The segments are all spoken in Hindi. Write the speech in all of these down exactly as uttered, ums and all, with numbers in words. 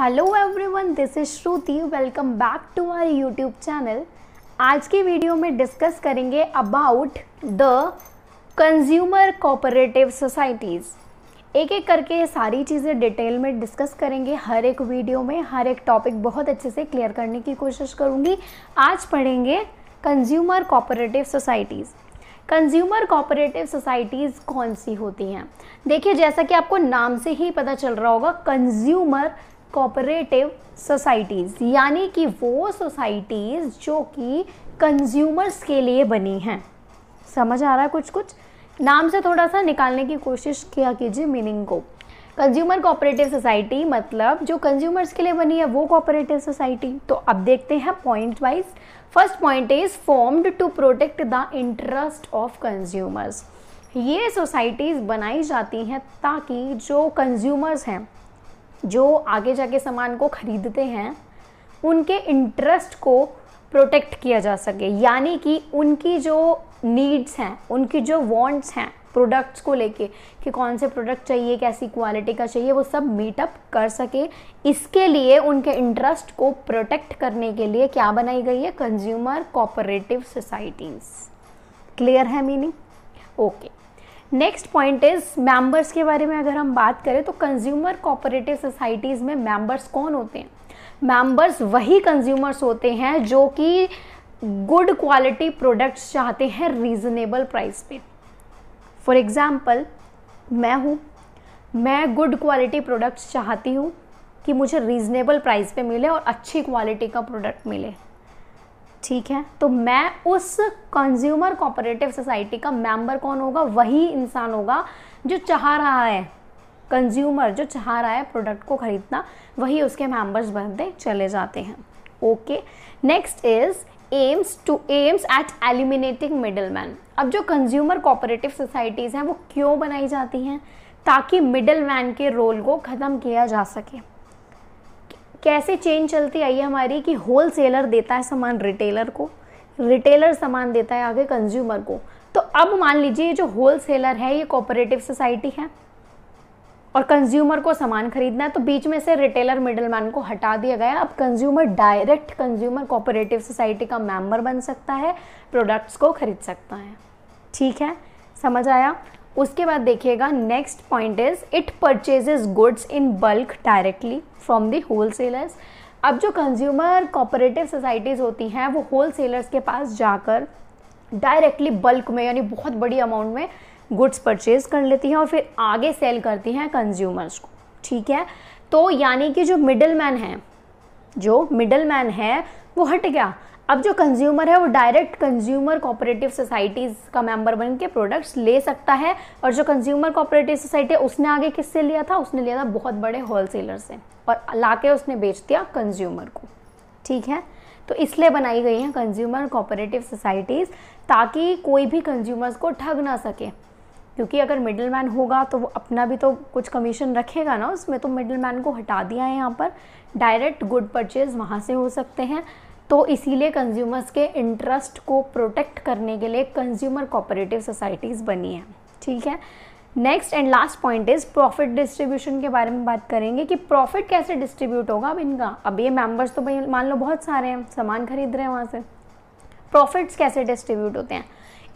Hello everyone, this is Shruti. Welcome back to our YouTube channel. आज की वीडियो में डिस्कस करेंगे about the consumer cooperative societies. एक एक करके सारी चीज़ें डिटेल में डिस्कस करेंगे। हर एक वीडियो में हर एक टॉपिक बहुत अच्छे से क्लियर करने की कोशिश करूँगी। आज पढ़ेंगे consumer cooperative societies. Consumer cooperative societies कौन सी होती हैं? देखिए, जैसा कि आपको नाम से ही पता चल रहा होगा, कंज्यूमर कोऑपरेटिव सोसाइटीज़ यानी कि वो सोसाइटीज़ जो कि कंज्यूमर्स के लिए बनी हैं। समझ आ रहा है? कुछ कुछ नाम से थोड़ा सा निकालने की कोशिश किया कीजिए मीनिंग को। कंज्यूमर कोऑपरेटिव सोसाइटी मतलब जो कंज्यूमर्स के लिए बनी है वो कोऑपरेटिव सोसाइटी। तो अब देखते हैं point wise. First point is formed to protect the interest of consumers. ये सोसाइटीज़ बनाई जाती हैं ताकि जो कंज्यूमर्स हैं, जो आगे जाके सामान को खरीदते हैं, उनके इंटरेस्ट को प्रोटेक्ट किया जा सके। यानी कि उनकी जो नीड्स हैं, उनकी जो वांट्स हैं प्रोडक्ट्स को लेके, कि कौन से प्रोडक्ट चाहिए, कैसी क्वालिटी का चाहिए, वो सब मीटअप कर सके। इसके लिए उनके इंटरेस्ट को प्रोटेक्ट करने के लिए क्या बनाई गई है? Consumer cooperative societies. क्लियर है meaning? Okay. Next point is members के बारे में अगर हम बात करें तो कंज्यूमर कोऑपरेटिव सोसाइटीज़ में मेंबर्स कौन होते हैं? मेंबर्स वही कंज्यूमर्स होते हैं जो कि गुड क्वालिटी प्रोडक्ट्स चाहते हैं रीज़नेबल प्राइस पे। फॉर एग्जांपल, मैं हूँ, मैं गुड क्वालिटी प्रोडक्ट्स चाहती हूँ कि मुझे रीज़नेबल प्राइस पे मिले और अच्छी क्वालिटी का प्रोडक्ट मिले। ठीक है, तो मैं उस कंज्यूमर कोऑपरेटिव सोसाइटी का मेंबर कौन होगा? वही इंसान होगा जो चाह रहा है, कंज्यूमर जो चाह रहा है प्रोडक्ट को खरीदना, वही उसके मेंबर्स बनते चले जाते हैं। Okay. Next is aims to aims at eliminating middleman. अब जो कंज्यूमर कोऑपरेटिव सोसाइटीज़ हैं वो क्यों बनाई जाती हैं? ताकि मिडलमैन के रोल को ख़त्म किया जा सके। कैसे चेन चलती आई है हमारी कि होल सेलर देता है सामान रिटेलर को, रिटेलर सामान देता है आगे कंज्यूमर को। तो अब मान लीजिए जो होल सेलर है ये कोऑपरेटिव सोसाइटी है और कंज्यूमर को सामान खरीदना है, तो बीच में से रिटेलर मिडलमैन को हटा दिया गया। अब consumer direct consumer cooperative society का मेंबर बन सकता है, प्रोडक्ट्स को खरीद सकता है। ठीक है, समझ आया? उसके बाद देखिएगा next point is it purchases goods in bulk directly from the wholesalers. अब जो कंज्यूमर कोऑपरेटिव सोसाइटीज़ होती हैं वो होल सेलर्स के पास जाकर डायरेक्टली बल्क में यानी बहुत बड़ी अमाउंट में गुड्स परचेज कर लेती हैं और फिर आगे सेल करती हैं कंज्यूमर्स को। ठीक है, तो यानी कि जो मिडल मैन है, जो मिडल मैन है वो हट गया। अब जो कंज्यूमर है वो डायरेक्ट कंज्यूमर कोऑपरेटिव सोसाइटीज़ का मेंबर बन के प्रोडक्ट्स ले सकता है। और जो कंज्यूमर कोऑपरेटिव सोसाइटी है उसने आगे किससे लिया था? उसने लिया था बहुत बड़े होलसेलर से और लाके उसने बेच दिया कंज्यूमर को। ठीक है, तो इसलिए बनाई गई हैं कंज्यूमर कोऑपरेटिव सोसाइटीज़, ताकि कोई भी कंज्यूमर्स को ठग ना सके। क्योंकि अगर मिडिल मैन होगा तो वो अपना भी तो कुछ कमीशन रखेगा ना उसमें, तो मिडिल मैन को हटा दिया है यहाँ पर। डायरेक्ट गुड परचेज वहाँ से हो सकते हैं। तो इसीलिए कंज्यूमर्स के इंटरेस्ट को प्रोटेक्ट करने के लिए कंज्यूमर कोऑपरेटिव सोसाइटीज़ बनी है। ठीक है, next and last point is profit distribution के बारे में बात करेंगे कि प्रॉफिट कैसे डिस्ट्रीब्यूट होगा। अब इनका, अब ये मेंबर्स तो भाई मान लो बहुत सारे हैं, सामान खरीद रहे हैं वहाँ से, प्रॉफिट्स कैसे डिस्ट्रीब्यूट होते हैं?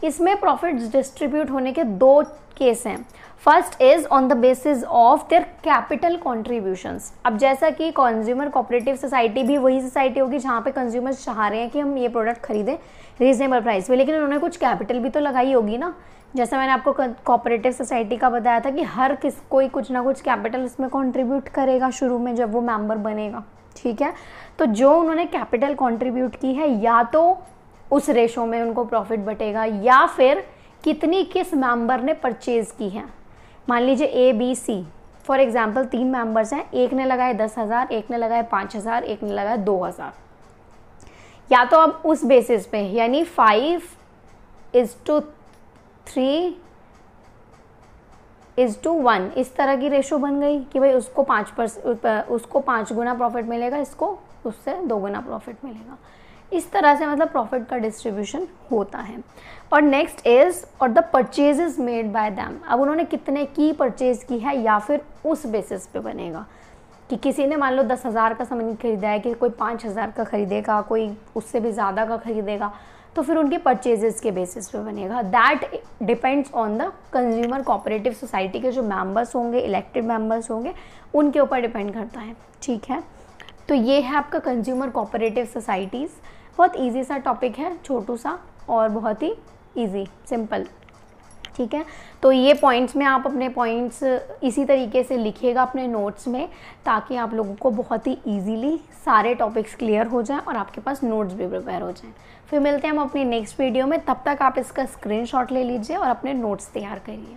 इसमें प्रॉफिट्स डिस्ट्रीब्यूट होने के दो केस हैं। First is on the basis of their capital contributions. अब जैसा कि कंज्यूमर कोऑपरेटिव सोसाइटी भी वही सोसाइटी होगी जहाँ पे कंज्यूमर्स चाह रहे हैं कि हम ये प्रोडक्ट खरीदें रीजनेबल प्राइस में, लेकिन उन्होंने कुछ कैपिटल भी तो लगाई होगी ना। जैसा मैंने आपको कोऑपरेटिव सोसाइटी का बताया था कि हर किस कोई कुछ ना कुछ कैपिटल इसमें कॉन्ट्रीब्यूट करेगा शुरू में जब वो मेम्बर बनेगा। ठीक है, तो जो उन्होंने कैपिटल कॉन्ट्रीब्यूट की है या तो उस रेशो में उनको प्रॉफिट बटेगा, या फिर कितनी किस मेंबर ने परचेज़ की है। मान लीजिए A B C for example, तीन मेंबर्स हैं, एक ने लगाए दस हज़ार, एक ने लगाए पाँच हज़ार, एक ने लगाए दो हज़ार। या तो अब उस बेसिस पे यानी five is to three is to one इस तरह की रेशो बन गई कि भाई उसको पाँच पर उसको पाँच गुना प्रॉफिट मिलेगा, इसको उससे दो गुना प्रॉफिट मिलेगा। इस तरह से मतलब प्रॉफिट का डिस्ट्रीब्यूशन होता है। और नेक्स्ट इज़ और the purchases made by them. अब उन्होंने कितने की परचेज़ की है या फिर उस बेसिस पे बनेगा। कि किसी ने मान लो दस हज़ार का सामान खरीदा है, कि कोई पाँच हज़ार का ख़रीदेगा, कोई उससे भी ज़्यादा का ख़रीदेगा, तो फिर उनके परचेजेस के बेसिस पे बनेगा। That depends on the consumer cooperative society के जो मेंबर्स होंगे, इलेक्टेड मेंबर्स होंगे, उनके ऊपर डिपेंड करता है। ठीक है, तो ये है आपका कंज्यूमर कोऑपरेटिव सोसाइटीज़। बहुत ईजी सा टॉपिक है, छोटू सा और बहुत ही ईजी, सिंपल। ठीक है, तो ये पॉइंट्स में आप अपने पॉइंट्स इसी तरीके से लिखिएगा अपने नोट्स में, ताकि आप लोगों को बहुत ही इजीली सारे टॉपिक्स क्लियर हो जाएं और आपके पास नोट्स भी प्रिपेयर हो जाएं। फिर मिलते हैं हम अपनी नेक्स्ट वीडियो में, तब तक आप इसका स्क्रीनशॉट ले लीजिए और अपने नोट्स तैयार करिए।